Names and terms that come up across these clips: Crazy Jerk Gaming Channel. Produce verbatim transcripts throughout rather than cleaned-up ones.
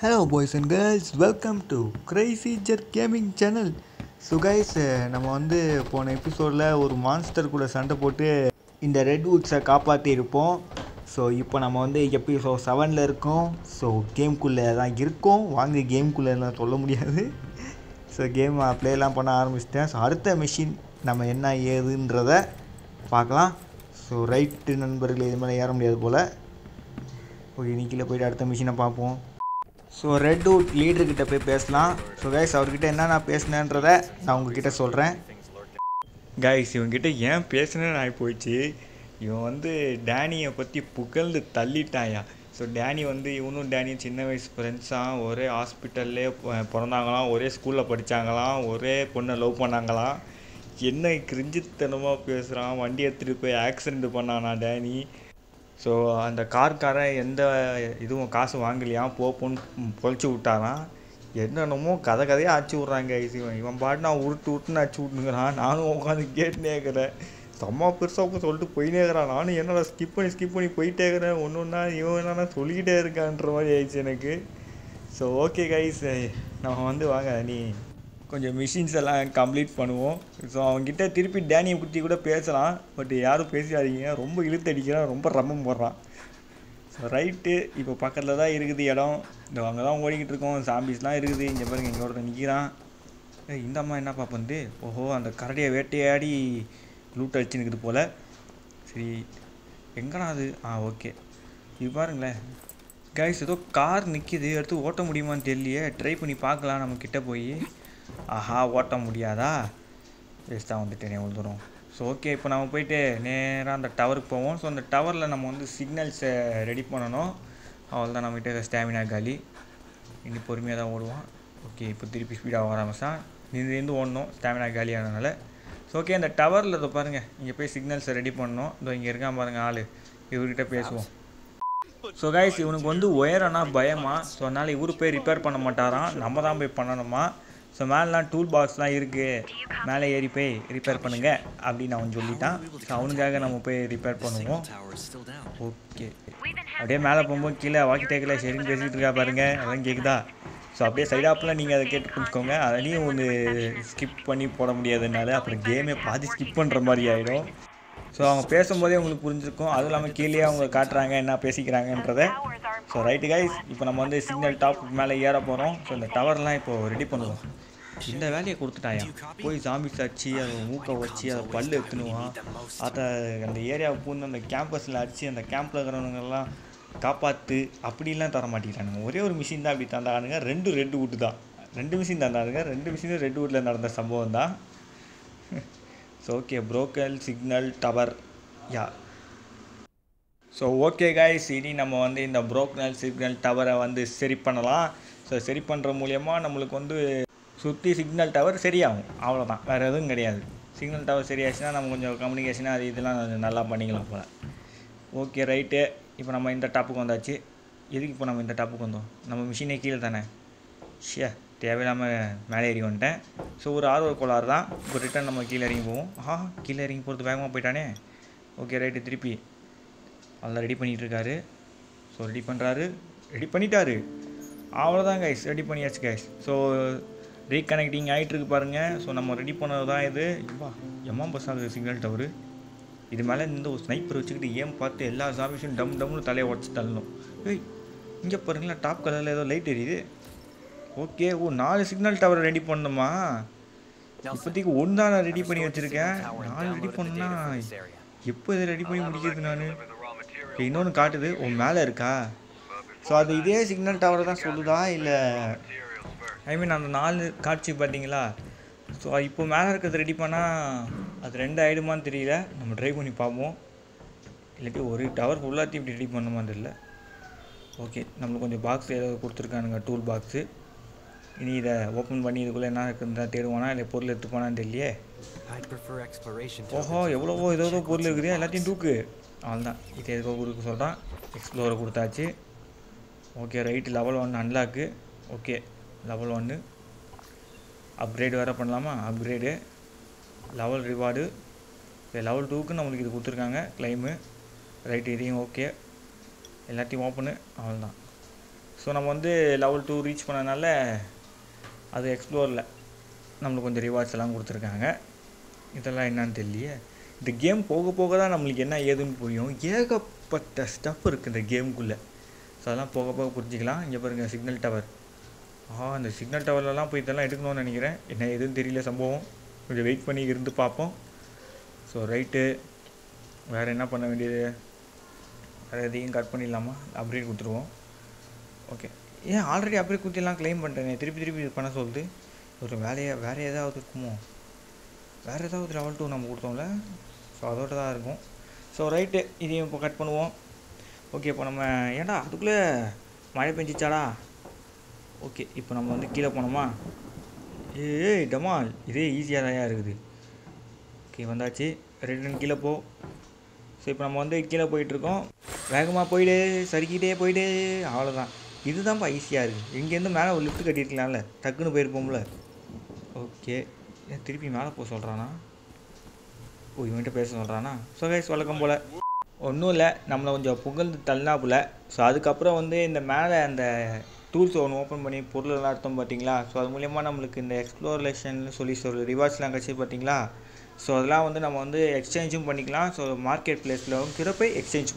Hello boys and girls, welcome to Crazy Jerk Gaming Channel. So guys, நம்ம வந்து போன எபிசோட்ல ஒரு மான்ஸ்டர் கூட சண்டை போட்டு இந்த ரெட்வுட்ஸை காப்பாத்தி இருப்போம். சோ இப்போ நம்ம வந்து எபிசோட் seven ல இருக்கோம். சோ கேம் குள்ள தான் இருக்கோம். வாங்க கேம் குள்ள சொல்ல முடியாது. சோ கேம் ப்ளேலாம் பண்ண ஆரம்பிச்சிட்டேன். சோ அடுத்த மெஷின் நம்ம என்ன ஏதுன்றத பார்க்கலாம். சோ ரைட் நண்பர்களே, இது மேல ஏற முடியாது போல. ஓகே, நீக்கில போய் அடுத்த மெஷினை பார்ப்போம். ஸோ ரெட்வுட் லீடர்கிட்ட போய் பேசலாம். ஸோ கைஸ், அவர்கிட்ட என்ன நான் பேசினேன்றதை நான் உங்ககிட்ட சொல்கிறேன். கைஸ், இவங்ககிட்ட ஏன் பேசினேன்னு ஆகி போயிடுச்சு. இவன் வந்து டேனியை பற்றி புகழ்ந்து தள்ளிட்டாயா. ஸோ டேனி வந்து இவனும் டேனியும் சின்ன வயசு ஃப்ரெண்ட்ஸாக ஒரே ஹாஸ்பிட்டல்லே பிறந்தாங்களாம், ஒரே ஸ்கூலில் படித்தாங்களாம், ஒரே பொண்ணை லவ் பண்ணாங்களாம். என்ன கிரிஞ்சித்தனமாக பேசுகிறான். வண்டி எடுத்துகிட்டு போய் ஆக்சிடென்ட் பண்ணானா டேனி. ஸோ அந்த கார்காரன் எந்த இதுவும் காசு வாங்கலையாம், போப்போன்னு பொழிச்சு விட்டாரான். என்னென்னமோ கதை கதையாக அச்சு விட்றாங்க. இவன் இவன் பாட்டு நான் உருட்டு உருட்டுன்னு அச்சு விட்டுங்கிறான். நானும் உட்காந்து கேட்டுனே இருக்கிறேன். செம்மா பெருசாக சொல்லிட்டு போயினே இருக்கிறான். நானும் என்னடா ஸ்கிப் பண்ணி ஸ்கிப் பண்ணி போயிட்டே இருக்கிறேன். ஒன்று ஒன்றா இவன் என்னன்னா சொல்லிக்கிட்டே இருக்கான்ற மாதிரி ஆயிடுச்சு எனக்கு. ஸோ ஓகே கைஸ், நம்ம வந்து வாங்க நீ கொஞ்சம் மிஷின்ஸ் எல்லாம் கம்ப்ளீட் பண்ணுவோம். ஸோ அவங்ககிட்ட திருப்பி டேனியை குட்டி கூட பேசலாம். பட் யாரும் பேசிடாதீங்க, ரொம்ப இழுத்தடிக்கிறான், ரொம்ப ரம்மம் போடுறான். ஸோ ரைட்டு, இப்போ பக்கத்தில் தான் இருக்குது இடம். இந்த அங்கே தான் ஓடிக்கிட்டு இருக்கோம். சாம்பிஸ்லாம் இருக்குது. இங்கே பாருங்க, இங்கே ஒருத்தர் நிற்கிறான். ஏ, இந்த அம்மா என்னப்பா பண்ணுது? ஓஹோ, அந்த கரடியை வேட்டையாடி லூட் அடிச்சுன்னுக்குது போல். சரி, எங்கேனா அது? ஆ ஓகே, இது பாருங்களேன் கைஸ், ஏதோ கார் நிற்கிது. எடுத்து ஓட்ட முடியுமான்னு தெரியலையே, ட்ரை பண்ணி பார்க்கலாம். நம்மக்கிட்ட போய் ஆஹா ஓட்ட முடியாதா? வேஸ்ட்டாக வந்துட்டு நே வந்துடும். ஸோ ஓகே, இப்போ நம்ம போய்ட்டு நேராக அந்த டவருக்கு போவோம். ஸோ அந்த டவரில் நம்ம வந்து சிக்னல்ஸை ரெடி பண்ணணும். அவள் தான் நம்மகிட்ட ஸ்டாமினா காலி. இனி பொறுமையாக தான் ஓடுவான். ஓகே, இப்போ திருப்பி ஸ்பீடாக ஆரம்பித்தான். நின்று ஓடணும் ஸ்டாமினா காலியானதுனால. ஸோ ஓகே, அந்த டவரில் இதை பாருங்கள், இங்கே போய் சிக்னல்ஸை ரெடி பண்ணணும். இதோ இங்கே இருக்கான் பாருங்கள் ஆள். இவர்கிட்ட பேசுவோம். ஸோ கைஸ், இவனுக்கு வந்து ஒயரனா பயமா. ஸோ அதனால் இவரு போய் ரிப்பேர் பண்ண மாட்டாரான், நம்ம தான் போய் பண்ணணுமா. ஸோ மேலாம் டூல் பாக்ஸ்லாம் இருக்குது, மேலே ஏறி போய் ரிப்பேர் பண்ணுங்கள் அப்படின்னு அவன் சொல்லிட்டான். ஸோ அவனுக்காக நம்ம போய் ரிப்பேர் பண்ணுவோம். ஓகே, அப்படியே மேலே போகும்போது கீழே வாக்கி டேக்கில் சரின்னு பேசிகிட்டு இருக்கா பாருங்கள், அதான் கேட்குதா. ஸோ அப்படியே சைட் ஆப்லாம் நீங்கள் அதை கேட்டு புரிஞ்சுக்கோங்க. அதையும் ஒன்று ஸ்கிப் பண்ணி போட முடியாதுனால அப்புறம் கேமே பாதி ஸ்கிப் பண்ணுற மாதிரி ஆகிடும். ஸோ அவங்க பேசும்போதே உங்களுக்கு புரிஞ்சிருக்கும். அதுவும் இல்லாமல் கீழே அவங்க காட்டுறாங்க என்ன பேசிக்கிறாங்கன்றதை. ஸோ ரைட்டு கைஸ், இப்போ நம்ம வந்து சிக்னல் டாப் மேலே ஏற போகிறோம். ஸோ இந்த டவர்லாம் இப்போது ரெடி பண்ணுவோம். இந்த வேலையை கொடுத்துட்டாயா, போய் ஜாம்பிஸ் அடிச்சு அதை மூக்கை வச்சு அதை பல் எடுத்துணுவான். அதை அந்த ஏரியாவை பூந்து அந்த கேம்பஸில் அடித்து அந்த கேம்பில் இருக்கிறவங்கெல்லாம் காப்பாற்று அப்படிலாம் தர மாட்டேங்கிறானுங்க. ஒரே ஒரு மிஷின் தான் அப்படி தந்தானுங்க. ரெண்டு ரெட் வீட்டு தான், ரெண்டு மிஷின் தந்தானுங்க. ரெண்டு மிஷினும் ரெட் வீட்டில் நடந்த சம்பவம் தான். ஸோ ஓகே, புரோக்கல் சிக்னல் டவர் யா. ஸோ ஓகே கைஸ், இனி நம்ம வந்து இந்த புரோக்கல் சிக்னல் டவரை வந்து சரி பண்ணலாம். ஸோ சரி பண்ணுற மூலயமா நம்மளுக்கு வந்து சுற்றி சிக்னல் டவர் சரியாகும், அவ்வளோதான், வேறு எதுவும் கிடையாது. சிக்னல் டவர் சரியாச்சுன்னா நம்ம கொஞ்சம் கம்யூனிகேஷனாக அது இதெல்லாம் நல்லா பண்ணிக்கலாம் போல். ஓகே ரைட்டு, இப்போ நம்ம இந்த டாப்புக்கு வந்தாச்சு. எதுக்கு இப்போ நம்ம இந்த டாப்புக்கு வந்தோம்? நம்ம மிஷினே கீழே தானே. ஷே, தேவையில்லாமல் மேலே ஏறி வந்துட்டேன். ஸோ ஒரு ஆர்வ கோளாறு தான். இப்போ ரிட்டன் நம்ம கீழே இறங்கி போவோம். ஆஹா, கீழே இறங்கி போகிறது வேகமாக போயிட்டானே. ஓகே ரைட்டு, திருப்பி அதெல்லாம் ரெடி பண்ணிகிட்ருக்காரு. ஸோ ரெடி பண்ணுறாரு, ரெடி பண்ணிட்டாரு, அவ்வளோதான் கைஸ், ரெடி பண்ணியாச்சு கைஸ். ஸோ ரீகனெக்டிங் ஆகிட்டுருக்கு பாருங்கள். ஸோ நம்ம ரெடி பண்ணது தான் இது. இப்போ எம்மா பஸ் ஆகுது சிக்னல் டவரு. இது மேலே இந்த ஒரு ஸ்னைப்பர் வச்சுக்கிட்டு ஏன் பார்த்து எல்லா சாமிஷும் டம் டம்னு தலையை உடச்சி தள்ளணும். ஏய், இங்கே பாருங்களா, டாப் கலரில் ஏதோ லைட் எரியுது. ஓகே, ஓ நாலு சிக்னல் டவர் ரெடி பண்ணணுமா? இப்போதைக்கு ஒன்று தான் நான் ரெடி பண்ணி வச்சுருக்கேன். நாலு ரெடி பண்ணா எப்போ இதை ரெடி பண்ணி முடிக்கிறது? நான் இன்னொன்று காட்டுது, ஓ மேலே இருக்கா. ஸோ அது இதே சிக்னல் டவர் தான் சொல்லுதா இல்லை ஐ மீன் அந்த நாலு காட்சி பார்த்தீங்களா. ஸோ இப்போ மேலே இருக்கிறது ரெடி பண்ணால் அது ரெண்டு ஆகிடுமான்னு தெரியல. நம்ம ட்ரை பண்ணி பார்ப்போம். இல்லாட்டி ஒரு டவர் ஃபுல்லாத்தையும் இப்படி ரெடி பண்ண மாதிரி இல்லை. ஓகே, நம்மளுக்கு கொஞ்சம் பாக்ஸ் ஏதாவது கொடுத்துருக்கானுங்க, டூல் பாக்ஸு. இனி இதை ஓப்பன் பண்ணி இதுக்குள்ளே என்ன இருக்குதுதான் தேடுவானா இல்லை பொருள் எடுத்துப்பானான்னு தெரியலையே. ஓஹோ, எவ்வளவோ ஏதோ பொருள் இருக்குது, எல்லாத்தையும் தூக்கு. அவ்வளோதான், இது எதுக்கோ கொடுக்க சொல்கிறான். எக்ஸ்ப்ளோரை கொடுத்தாச்சு. ஓகே ரைட்டு, லெவல் ஒன்று அன்லாக்கு. ஓகே லெவல் ஒன்று அப்கிரேடு வேறு பண்ணலாமா? அப்கிரேடு லெவல் ரிவார்டு லெவல் டூக்கு நம்மளுக்கு இது கொடுத்துருக்காங்க கிளைமு. ரைட்டு, இதையும் ஓகே, எல்லாத்தையும் ஓப்பனு. அவ்வளோதான். So we have level two reach பண்ணனால அது explore ல நமக்கு கொஞ்சம் rewards எல்லாம் கொடுத்திருக்காங்க இதெல்லாம் என்னன்னு தெரியல இந்த கேம் போக போக தான் நமக்கு என்ன ஏதுன்னு புரியும் ஏகப்பட்ட ஸ்டஃப் இருக்கு இந்த கேமுக்குள்ள சோ அதெல்லாம் போக போக புரிஞ்சிக்கலாம் இங்க பாருங்க சிக்னல் டவர் ஆ அந்த சிக்னல் டவர்ல எல்லாம் போய் இதெல்லாம் எடுக்கணும்னு நினைக்கிறேன் என்ன ஏதுன்னு தெரியல சம்பவம் கொஞ்சம் வெயிட் பண்ணி இருந்து பாப்போம் சோ ரைட் வேற என்ன பண்ண வேண்டியது வேற எதையும் கட் பண்ணிடலாமா அப்டேட் கொடுத்துருவோம் Okay. Yeah, already upgrade kudiyala claim pandrene. Thirupi thirupi panna soludhu. Oru velaya vera edavadhu irkumo. Vera edavadhu level two namu kuduthola. So adoda da irukum. So right idhiyum ipo cut pannuvom. Okay, ipo nama enda adukulla mala penjichada. Okay, ipo namu vandu keela ponoma. Hey, Damal, idhe easy ah irukku. Okay, vandaachi. Return keela po. So ipo namu vandu keela poittirukom. Vegama poide, sarikide poide, avladha. This is the ice. Here is the man who lives in the man who lives in the Okay. I will man who lives in Oh, you want to pass on So, guys, welcome. Oh, no, we will do a So, that's the man and the tools open. So, we will the exploration solution rewards. So, we will exchange. So, marketplace exchange.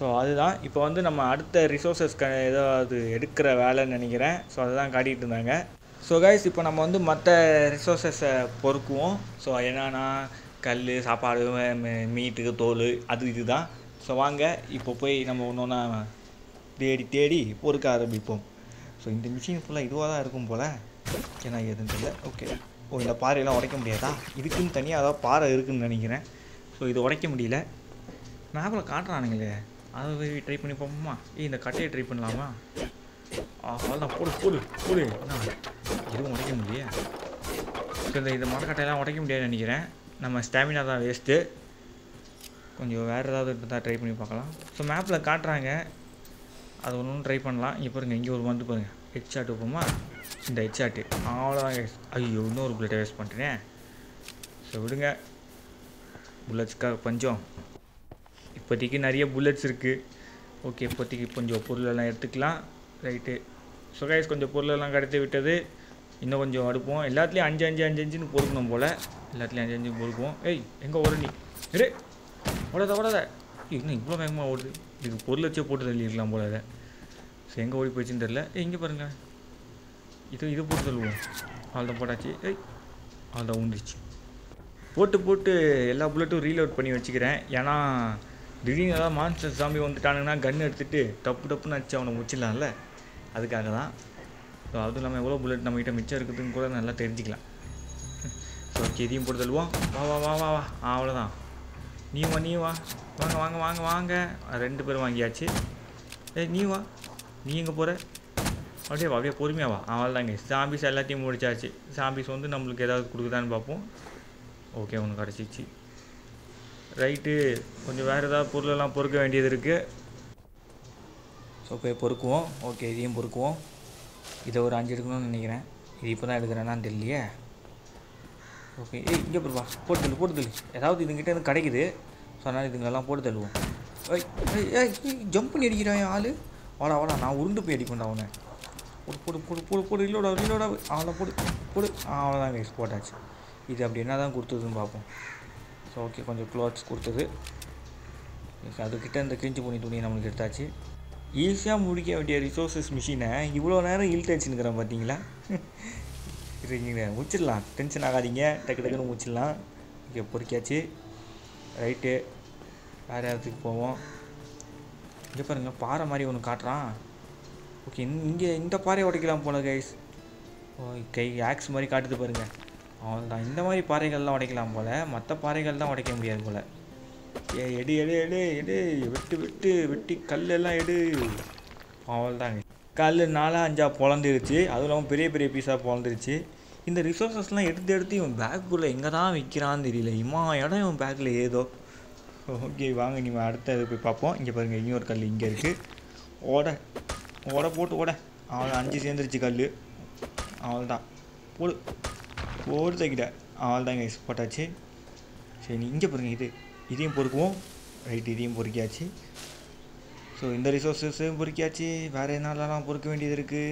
So that's இப்போ வந்து நம்ம அடுத்த resources ஏதாவது எடுக்கிற வேலை நினைக்கிறேன் so அத தான் காட்டிட்டு இருந்தாங்க சோ गाइस இப்போ நம்ம வந்து மத்த resources பொறுக்குவோம் சோ என்னன்னா கல்லு சாப்பாடு மீட் தோல் அது இதுதான் சோ வாங்க இப்போ போய் நம்ம ஒண்ணா தேடி தேடி பொறுக்க ஆரம்பிப்போம் சோ இந்த machine full இதுவா தான் இருக்கும் போல ஏனா எதுன்னு தெரியல ஓகே ஓ இந்த பாறை எல்லாம் உடைக்க முடியாதா இதுக்கு தனியா ஏதாவது பாறை இருக்குன்னு நினைக்கிறேன் சோ இது உடைக்க முடியல மேப்ல காட்றானுங்களே That's why we try to do this. Let's try to do this. Let's go, let's go, let's go. Let's go. Let's go. Let's go. Let's go. Let's try to So, map is here. Let's try to do this. Let's go. Let's go. Let's இப்போதைக்கு நிறைய bullets இருக்கு okay இப்போதைக்கு கொஞ்சம் பொருள் எல்லாம் எடுத்துக்கலாம் right so guys கொஞ்சம் பொருள் எல்லாம் கடத்தி விட்டது இன்னும் கொஞ்சம் அடுப்போம் எல்லாத்துலயும் five five five five னு போடுறோம் போல எல்லாத்துலயும் five five போடுவோம் ஏய் எங்க ஓடுறீ இரு ஓடாத ஓடாத இன்னும் இவ்வளவு வேகமா ஓடுது இது பொருள் வச்சே போட்டு தள்ளிரலாம் போல அத சோ எங்க ஓடி போயிச்சின்னு தெரியல ஏய் இங்க பாருங்க இது இது போட்டு தள்ளுவோம் ஆல்டா போடாச்சி ஏய் ஆல்டா உண்டிச்சு போட்டு போட்டு எல்லா புல்லட்டும் ரீலோட் பண்ணி வச்சிக்கிறேன் ஏனா During the monster zombie on the Tanana gun at the day, top up on a chown of Muchilla, Adagala. So Aldulama bullet Namita Mitchell couldn't go and let Terjigla. So Kidim put the law, Wawa, Avala, Niwa Niwa, Wanga Wanga Wanga, a rentable Wangachi, Niwa, Ningapore, whatever, Purmiava, our language, zombies, Alatim Murchachi, zombies on the number together, Kurudan Bapo. Okay, on Garchichi. Right, கொஞ்சம் வேற ஏதாவது பொருள் எல்லாம் பொறுக்க வேண்டியது இருக்கு so pay பொறுக்குவோம் okay இதையும் பொறுக்குவோம் இத ஒரு அஞ்சு எடுக்கணும்னு நினைக்கிறேன் இது இப்பதான் எடுக்கறேனா தெரியல ஓகே ஏய் இங்க பாரு போடுது போடுது ஏதாவது இதுங்கிட்ட இருந்து கிடைக்குது சோ انا இதுங்க எல்லாம் போட்டு தள்ளுவோம் ஏய் ஏய் ஜம்ப் பண்ணி அடிக்குறான் ஆளு வாடா வாடா நான் உருண்டு போய் அடிக்கும்டா அவனை போடு போடு போடு போடு போடு ரீலோட் ரீலோட் ஆள போடு போடு ஆளதான் எக்ஸ்போர்ட் ஆச்சு இது அப்படி என்னதான் கொடுத்ததுன்னு பாப்போம் So, okay, கொஞ்சம் clothes கொடுத்தது. அது கிட்ட அந்த கிஞ்சி புனி துணி நமக்கு எடுத்தாச்சு. ஈஸியா முடிக்க வேண்டிய resources machine இவ்ளோ நேரம் ஹீல் டென்ஷன்ங்கற பாத்தீங்களா? இறங்கி மூச்சிரலாம். டென்ஷன் ஆகாதீங்க. டக்கு டக்குன்னு மூச்சிரலாம். இங்க பொறுக்கியாச்சு. ரைட். வேற இடத்துக்கு போவோம். இங்க பாருங்க பாறை மாதிரி ஒன்னு காட்றான். ஓகே இங்க இந்த பாறை உடைக்கலாம் போல गाइस. ஓய் கை ஆக்ஸ் மாதிரி காட்டுது பாருங்க. அவ்ளோதான் இந்த மாதிரி பாறைகள்லாம் உடைக்கலாம் போல மத்த பாறைகள் தான் உடைக்க முடியாது போல ஏ எடி எடி எடி எடி விட்டு விட்டு வெட்டி கல்ல எல்லாம் எடு அவ்ளோதான் கல்லு நாலா அஞ்சா பொளந்துருச்சு அதுலவும் பெரிய பெரிய பீஸா பொளந்துருச்சு இந்த ரிசோர்சஸ்லாம் எடுத்து எடுத்து இவன் பேக்குள்ள எங்க தான் விக்கறான்னு தெரியல இம்மா இடம் இவன் பேக்ல ஏதோ ஓகே வாங்க நீ அடுத்து போய் பாப்போம் இங்க பாருங்க இன்னொரு கல்லு இங்க இருக்கு ஓட ஓட போட்டு ஓட அவள அஞ்சு சேந்திருச்சு கல்லு அவ்ளோதான் போடு போடுதேகிட ஆல்தாங்க எக்ஸ்போர்ட் ஆச்சு சரி இங்க பாருங்க இது இதையும் பொறுக்குவோம் ரைட் இதையும் பொறுக்கியாச்சு So in the resources purikiyachi, vera enna lalam purikka vendiyadhu irukku.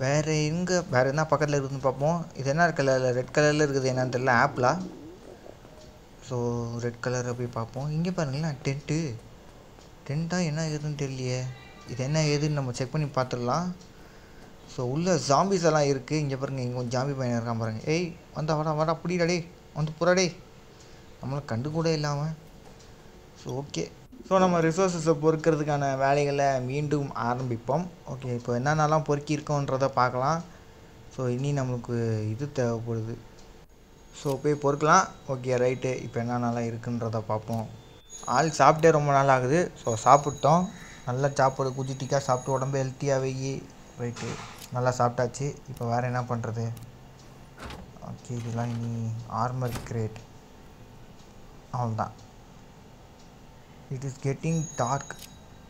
Vera inga vera enna pakkatla irukku paapom. Idu enna color la red color la irukku enna theriyala apple. So red color apdi paapom. Inga parangala tent. Tent ah enna edunu theriyaliye. Idu enna edunu nama check panni paathiralam. So ulla zombies alla irukku. Inga parunga inga oru zombie paiyana irukkan parunga. Hey, vandha vada vada pidira dei. Vandhu pura dei. Nammala kandu kuda illama. So okay. So நம்ம resources பொறுக்கிறதுக்கான வேலைகளை மீண்டும் ஆரம்பிப்போம். Okay, இப்போ என்னென்னலாம் பொறுக்கி இருக்கோன்றதை பார்க்கலாம். So இனி நமக்கு இது தேவைப்படுது. ஸோ போய் பொறுக்கலாம். ஓகே ரைட்டு, இப்போ என்னென்னலாம் இருக்குன்றதை பார்ப்போம். ஆள் சாப்பிட்டே ரொம்ப நாள் ஆகுது. ஸோ சாப்பிட்டோம், நல்லா சாப்பாடு குஜிட்டிக்காக சாப்பிட்டு உடம்பு ஹெல்த்தியாகவே ரைட்டு நல்லா சாப்பிட்டாச்சு. இப்போ வேறு என்ன பண்ணுறது? ஓகே, இதெல்லாம் இனி ஆர்மர் கிரேட். அவ்வளோதான். It is getting dark.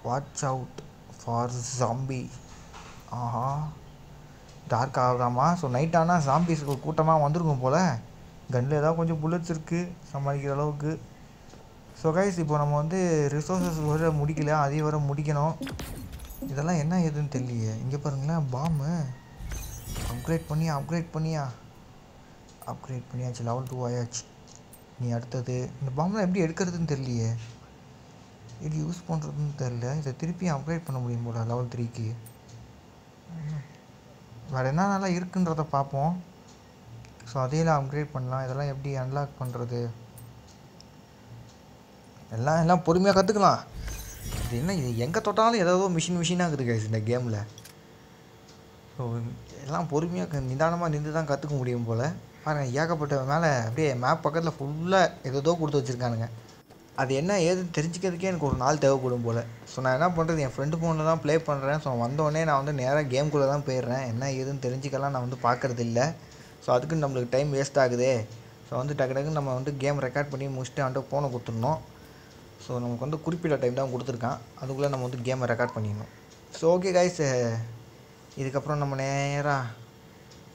Watch out for zombie. Aha, dark ஆகுதாமா? ஸோ நைட் ஆனால் ஜாம்பிஸ்க்கு கூட்டமாக வந்திருக்கும் போல். கன்னில் ஏதாவது கொஞ்சம் புல்லட்ஸ் இருக்குது சமாளிக்கிற அளவுக்கு. ஸோ கைஸ், இப்போ நம்ம வந்து ரிசோர்ஸஸ் வர முடிக்கல, அதே வர முடிக்கணும். இதெல்லாம் என்ன ஏதுன்னு தெரியலையே. இங்கே பாருங்களேன், பாம்பு அப்கிரேட் பண்ணியா அப்கிரேட் பண்ணியா அப்கிரேட் பண்ணியாச்சு லெவல் டூ ஆயாச்சு. நீ அடுத்தது இந்த பாம்பெலாம் எப்படி எடுக்கிறதுன்னு தெரியலையே. இது யூஸ் பண்ணுறதுன்னு தெரில. இதை திருப்பி அப்கிரேட் பண்ண முடியும் போல லெவல் த்ரீக்கு. வேறு என்ன நல்லா இருக்குன்றதை பார்ப்போம். ஸோ அதையெல்லாம் அப்கிரேட் பண்ணலாம். இதெல்லாம் எப்படி அன்லாக் பண்ணுறது? எல்லாம் எல்லாம் பொறுமையாக கற்றுக்கலாம். இது என்ன, இது எங்கே தொட்டாலும் ஏதோ மிஷின் மிஷினாக இருக்குது இந்த கேமில். ஸோ எல்லாம் பொறுமையாக நிதானமாக நின்று தான் கற்றுக்க முடியும் போல். பாருங்கள், ஏகப்பட்ட மேலே அப்படியே மேப் பக்கத்தில் ஃபுல்லாக ஏதோ கொடுத்து வச்சுருக்கானுங்க. அது என்ன ஏதுன்னு தெரிஞ்சுக்கிறதுக்கே எனக்கு ஒரு நாள் தேவைப்படும் போல். ஸோ நான் என்ன பண்ணுறது, என் ஃப்ரெண்டு ஃபோனில் தான் ப்ளே பண்ணுறேன். ஸோ வந்தோடனே நான் வந்து நேராக கேம்குள்ளே தான் போயிடுறேன். என்ன ஏதுன்னு தெரிஞ்சுக்கலாம் நான் வந்து பார்க்குறது இல்லை. ஸோ அதுக்குன்னு நம்மளுக்கு டைம் வேஸ்ட் ஆகுதே. ஸோ வந்து டக்கு டக்குன்னு நம்ம வந்து கேம் ரெக்கார்ட் பண்ணி முடிச்சுட்டு வந்துட்டு ஃபோனை கொடுத்துடணும். ஸோ நமக்கு வந்து குறிப்பிட்ட டைம் தான் கொடுத்துருக்கான், அதுக்குள்ளே நம்ம வந்து கேமை ரெக்கார்ட் பண்ணிடணும். ஸோ ஓகே கைஸ், இதுக்கப்புறம் நம்ம நேராக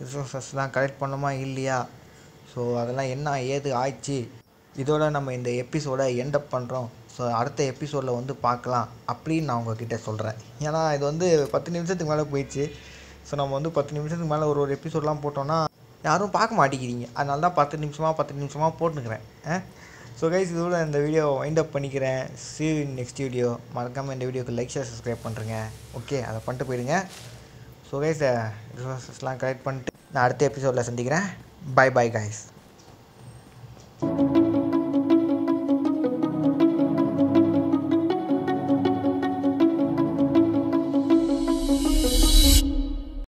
ரிசோர்ஸஸ்லாம் கலெக்ட் பண்ணோமா இல்லையா, ஸோ அதெல்லாம் என்ன ஏது ஆயிடுச்சு, இதோட நம்ம இந்த எபிசோடை எண்டப் பண்ணுறோம். ஸோ அடுத்த எபிசோடில் வந்து பார்க்கலாம் அப்படின்னு நான் உங்ககிட்ட சொல்கிறேன். ஏன்னா இது வந்து பத்து நிமிஷத்துக்கு மேலே போயிடுச்சு. ஸோ நம்ம வந்து பத்து நிமிஷத்துக்கு மேலே ஒரு ஒரு எபிசோடெலாம் போட்டோன்னா யாரும் பார்க்க மாட்டேங்கிறீங்க. அதனால தான் பத்து நிமிஷமாக பத்து நிமிஷமாக போட்டுக்கிறேன். ஸோ கைஸ், இதோட இந்த வீடியோ வைண்டப் பண்ணிக்கிறேன். See you in next video. மறக்காமல் இந்த வீடியோக்கு லைக் ஷேர் சப்ஸ்கிரைப் பண்ணுறேங்க. ஓகே, அதை பண்ணிட்டு போயிடுங்க. ஸோ கைஸ், ரிசோர்ஸஸ்லாம் கலெக்ட் பண்ணிட்டு நான் அடுத்த எபிசோடில் சந்திக்கிறேன். Bye bye guys.